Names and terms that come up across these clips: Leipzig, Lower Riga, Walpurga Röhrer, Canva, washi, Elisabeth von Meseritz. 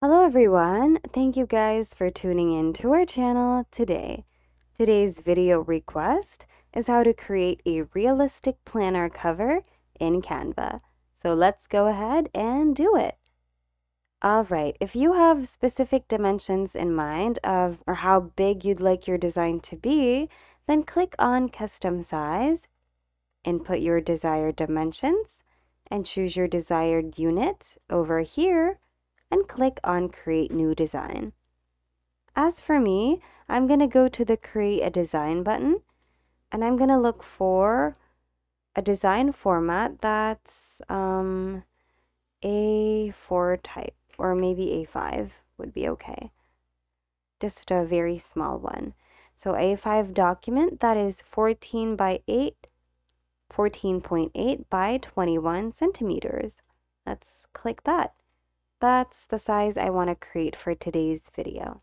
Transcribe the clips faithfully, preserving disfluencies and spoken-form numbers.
Hello everyone, thank you guys for tuning in to our channel today. Today's video request is how to create a realistic planner cover in Canva. So let's go ahead and do it. All right, if you have specific dimensions in mind of or how big you'd like your design to be, then click on Custom Size, input your desired dimensions, and choose your desired unit over here, and click on Create New Design. As for me, I'm going to go to the Create a Design button, and I'm going to look for a design format that's um, A four type, or maybe A five would be okay. Just a very small one. So A five document that is fourteen by eight, fourteen point eight by twenty-one centimeters. Let's click that. That's the size I want to create for today's video.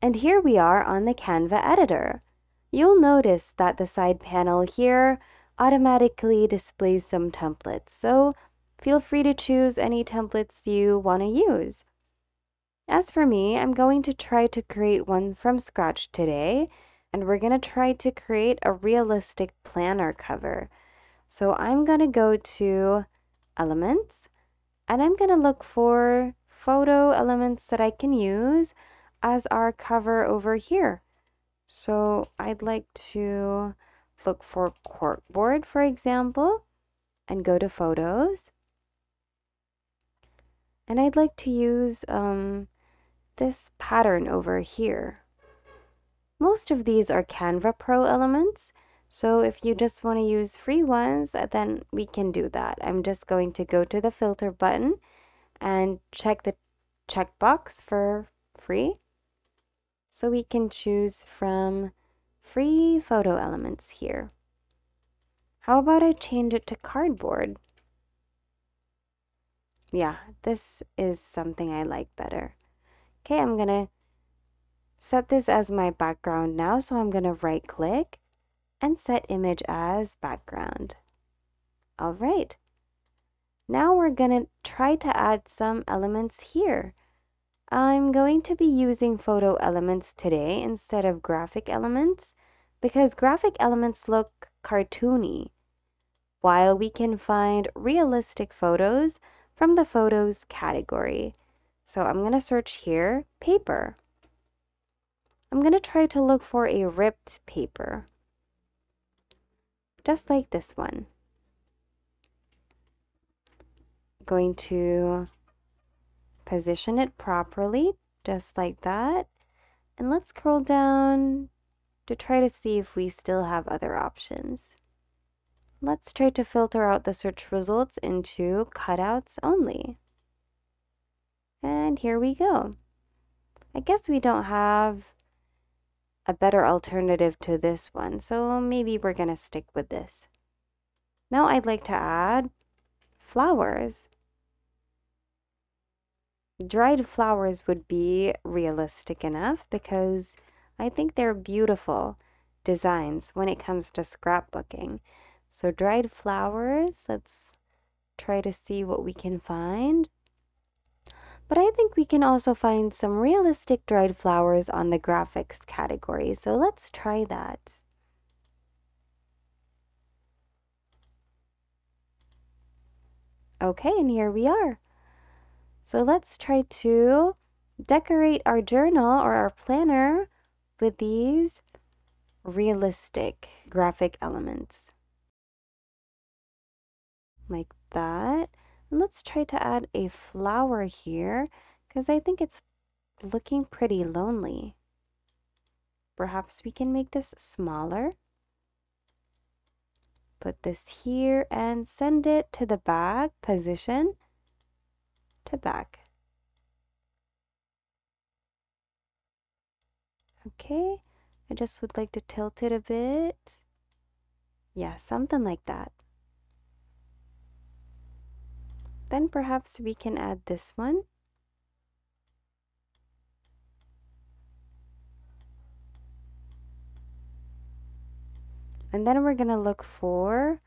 And here we are on the Canva editor. You'll notice that the side panel here automatically displays some templates, so feel free to choose any templates you want to use. As for me, I'm going to try to create one from scratch today, and we're going to try to create a realistic planner cover. So I'm going to go to Elements, and I'm going to look for photo elements that I can use as our cover over here. So I'd like to look for corkboard, for example, and go to Photos. And I'd like to use um, this pattern over here. Most of these are Canva Pro elements. So if you just want to use free ones, then we can do that. I'm just going to go to the filter button and check the checkbox for free. So we can choose from free photo elements here. How about I change it to cardboard? Yeah, this is something I like better. Okay, I'm gonna set this as my background now. So I'm gonna right click and set image as background. All right, now we're gonna try to add some elements here. I'm going to be using photo elements today instead of graphic elements because graphic elements look cartoony, while we can find realistic photos from the photos category. So I'm gonna search here, paper. I'm gonna try to look for a ripped paper, just like this one. Going to position it properly, just like that. And let's scroll down to try to see if we still have other options. Let's try to filter out the search results into cutouts only. And here we go. I guess we don't have a better alternative to this one, so maybe we're gonna stick with this. Now I'd like to add flowers. Dried flowers would be realistic enough because I think they're beautiful designs when it comes to scrapbooking. So dried flowers, let's try to see what we can find. But I think we can also find some realistic dried flowers on the graphics category. So let's try that. Okay, and here we are. So let's try to decorate our journal or our planner with these realistic graphic elements. Like that. Let's try to add a flower here because I think it's looking pretty lonely. Perhaps we can make this smaller. Put this here and send it to the back, position to back. Okay, I just would like to tilt it a bit. Yeah, something like that. Then perhaps we can add this one. And then we're gonna look for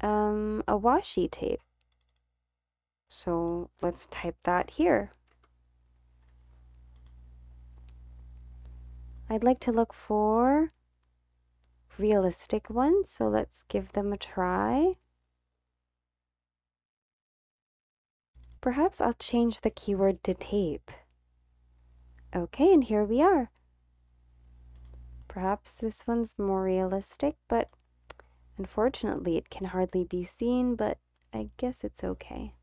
um, a washi tape. So let's type that here. I'd like to look for realistic ones, so let's give them a try. Perhaps I'll change the keyword to tape. Okay, and here we are. Perhaps this one's more realistic, but unfortunately it can hardly be seen, but I guess it's okay.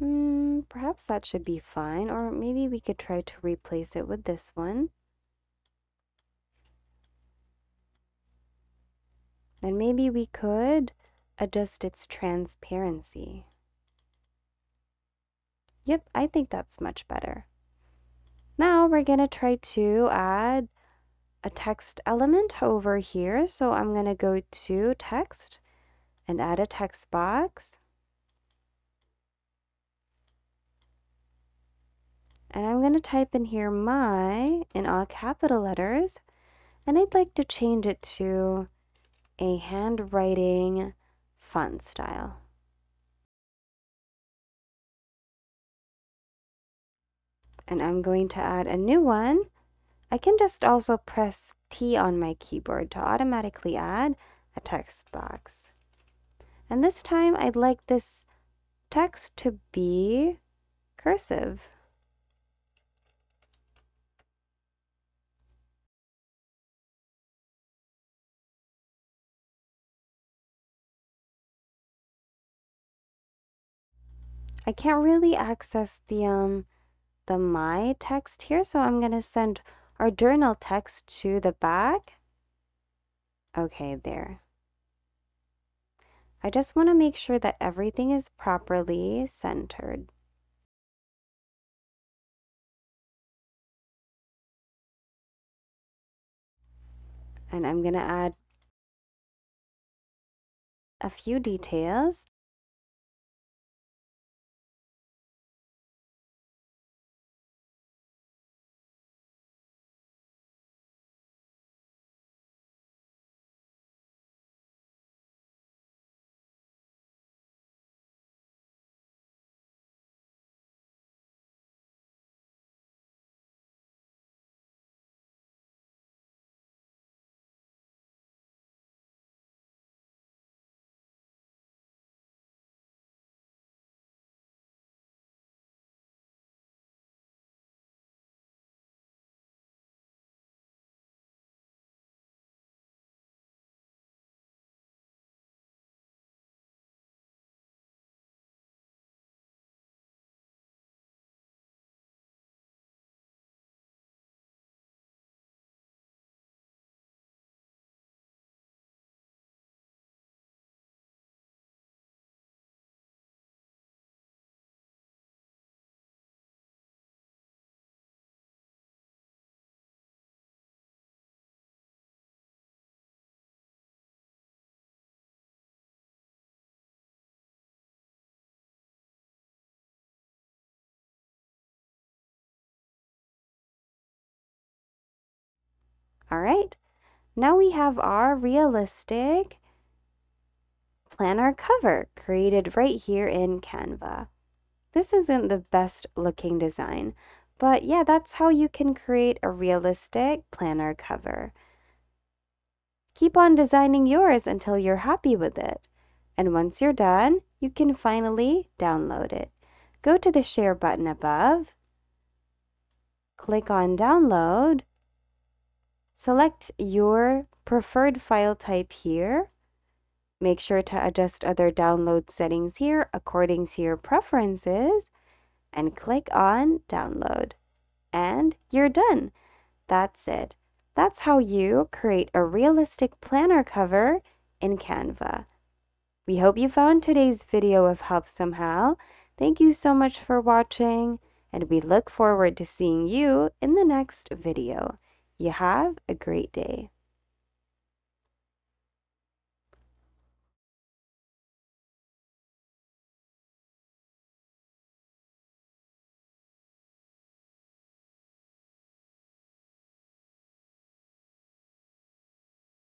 Mm, perhaps that should be fine, or maybe we could try to replace it with this one. And maybe we could adjust its transparency. Yep, I think that's much better. Now we're going to try to add a text element over here. So I'm going to go to text and add a text box. And I'm going to type in here my in all capital letters. And I'd like to change it to a handwriting font style. And I'm going to add a new one. I can just also press T on my keyboard to automatically add a text box. And this time I'd like this text to be cursive. I can't really access the um the my text here, so I'm gonna send our journal text to the back. Okay, there. I just want to make sure that everything is properly centered. And I'm gonna add a few details. All right, now we have our realistic planner cover created right here in Canva. This isn't the best looking design, but yeah, that's how you can create a realistic planner cover. Keep on designing yours until you're happy with it. And once you're done, you can finally download it. Go to the share button above, click on download, select your preferred file type here. Make sure to adjust other download settings here according to your preferences and click on download. And you're done. That's it. That's how you create a realistic planner cover in Canva. We hope you found today's video of help somehow. Thank you so much for watching, and we look forward to seeing you in the next video. You have a great day.